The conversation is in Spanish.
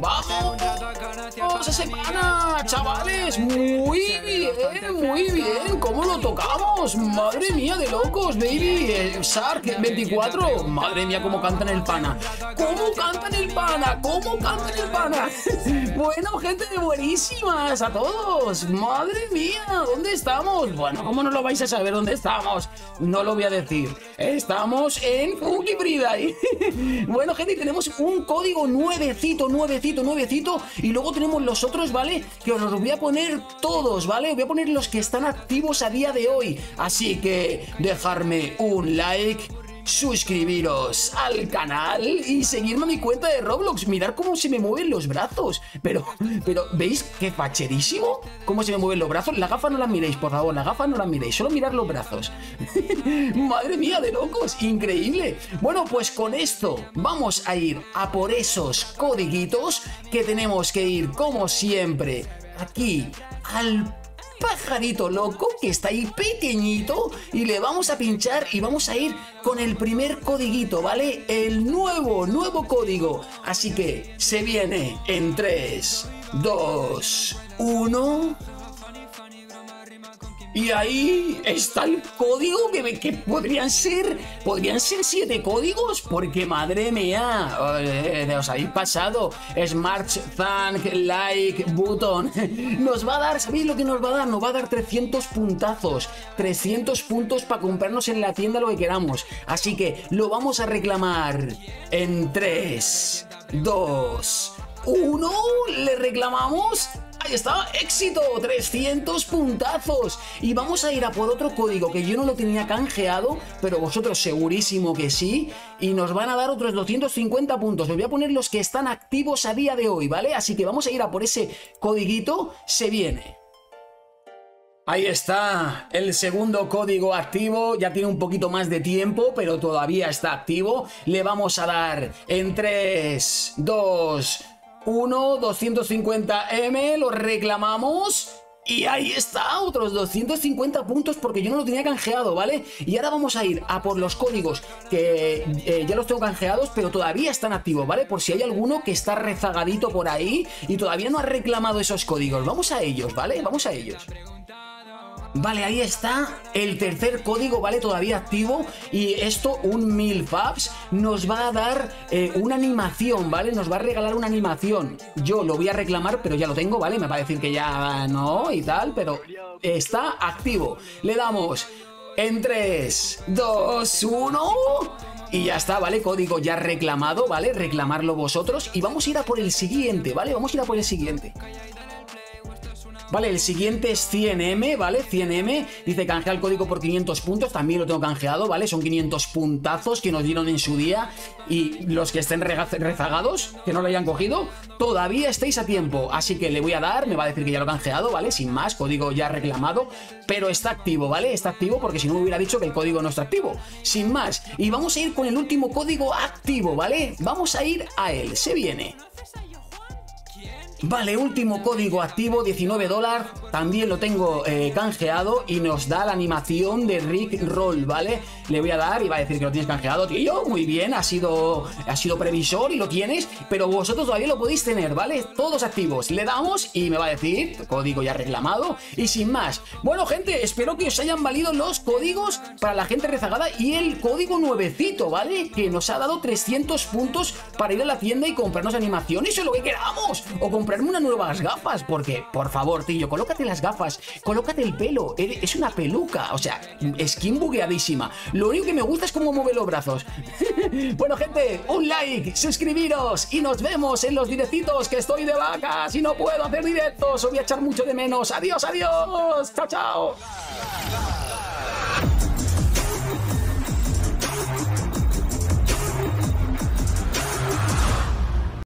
¡Vamos a semana, chavales! Muy bien, ¿cómo lo tocamos? ¡Madre mía de locos, baby! Sark 24, madre mía, cómo cantan el pana. ¡Cómo cantan el pana! ¡Cómo cantan el pana! Bueno, gente, buenísimas a todos. ¡Madre mía! ¿Dónde estamos? Bueno, ¿cómo no lo vais a saber dónde estamos? No lo voy a decir. Estamos en Funky Friday. Bueno, gente, tenemos un código nuevecito, y luego tenemos los otros, ¿vale? Que os los voy a poner todos, ¿vale? Os voy a poner los que están activos a día de hoy. Así que dejarme un like, suscribiros al canal y seguirme a mi cuenta de Roblox. Mirad cómo se me mueven los brazos. Pero, ¿veis qué facherísimo? Cómo se me mueven los brazos. La gafa no la miréis, por favor, la gafa no la miréis. Solo mirad los brazos. Madre mía de locos, increíble. Bueno, pues con esto vamos a ir a por esos codiguitos que tenemos que ir, como siempre, aquí al pajarito loco, que está ahí pequeñito, y le vamos a pinchar y vamos a ir con el primer codiguito, ¿vale? El nuevo código. Así que se viene en 3, 2, 1... Y ahí está el código que podrían ser 7 códigos, porque madre mía, os habéis pasado. Smart, Thank, Like, Button. Nos va a dar, ¿sabéis lo que nos va a dar? Nos va a dar 300 puntazos, 300 puntos para comprarnos en la tienda lo que queramos. Así que lo vamos a reclamar en 3, 2, 1, le reclamamos. Ahí está, éxito, 300 puntazos. Y vamos a ir a por otro código que yo no lo tenía canjeado, pero vosotros segurísimo que sí. Y nos van a dar otros 250 puntos. Os voy a poner los que están activos a día de hoy, ¿vale? Así que vamos a ir a por ese codiguito. Se viene. Ahí está, el segundo código activo, ya tiene un poquito más de tiempo, pero todavía está activo. Le vamos a dar en 3, 2... 1, 250M, lo reclamamos. Y ahí está, otros 250 puntos, porque yo no lo tenía canjeado, ¿vale? Y ahora vamos a ir a por los códigos que ya los tengo canjeados, pero todavía están activos, ¿vale? Por si hay alguno que está rezagadito por ahí y todavía no ha reclamado esos códigos. Vamos a ellos, ¿vale? Vamos a ellos. Vale, ahí está el tercer código, ¿vale? Todavía activo. Y esto, un 1000 faps, nos va a dar una animación, ¿vale? Nos va a regalar una animación. Yo lo voy a reclamar, pero ya lo tengo, ¿vale? Me va a decir que ya no y tal, pero está activo. Le damos en 3, 2, 1... Y ya está, ¿vale? Código ya reclamado, ¿vale? Reclamarlo vosotros. Y vamos a ir a por el siguiente, ¿vale? Vamos a ir a por el siguiente. Vale, el siguiente es 100M, ¿vale? 100M, dice canjea el código por 500 puntos, también lo tengo canjeado, ¿vale? Son 500 puntazos que nos dieron en su día, y los que estén rezagados, que no lo hayan cogido, todavía estáis a tiempo, así que le voy a dar, me va a decir que ya lo he canjeado, ¿vale? Sin más, código ya reclamado, pero está activo, ¿vale? Está activo porque si no me hubiera dicho que el código no está activo, sin más. Y vamos a ir con el último código activo, ¿vale? Vamos a ir a él, se viene. Vale, último código activo, $19, también lo tengo canjeado y nos da la animación de Rick Roll, ¿vale? Le voy a dar y va a decir que lo tienes canjeado, tío, muy bien, ha sido previsor y lo tienes, pero vosotros todavía lo podéis tener, ¿vale? Todos activos, le damos y me va a decir, código ya reclamado y sin más. Bueno, gente, espero que os hayan valido los códigos para la gente rezagada y el código nuevecito, ¿vale? Que nos ha dado 300 puntos para ir a la tienda y comprarnos animación, eso es lo que queramos, o comprar unas nuevas gafas, porque por favor, tío, colócate las gafas, colócate el pelo, es una peluca, o sea, skin bugueadísima, lo único que me gusta es cómo mueve los brazos. Bueno, gente, un like, suscribiros y nos vemos en los directitos, que estoy de vacas y no puedo hacer directos, os voy a echar mucho de menos. Adiós, adiós, chao, chao.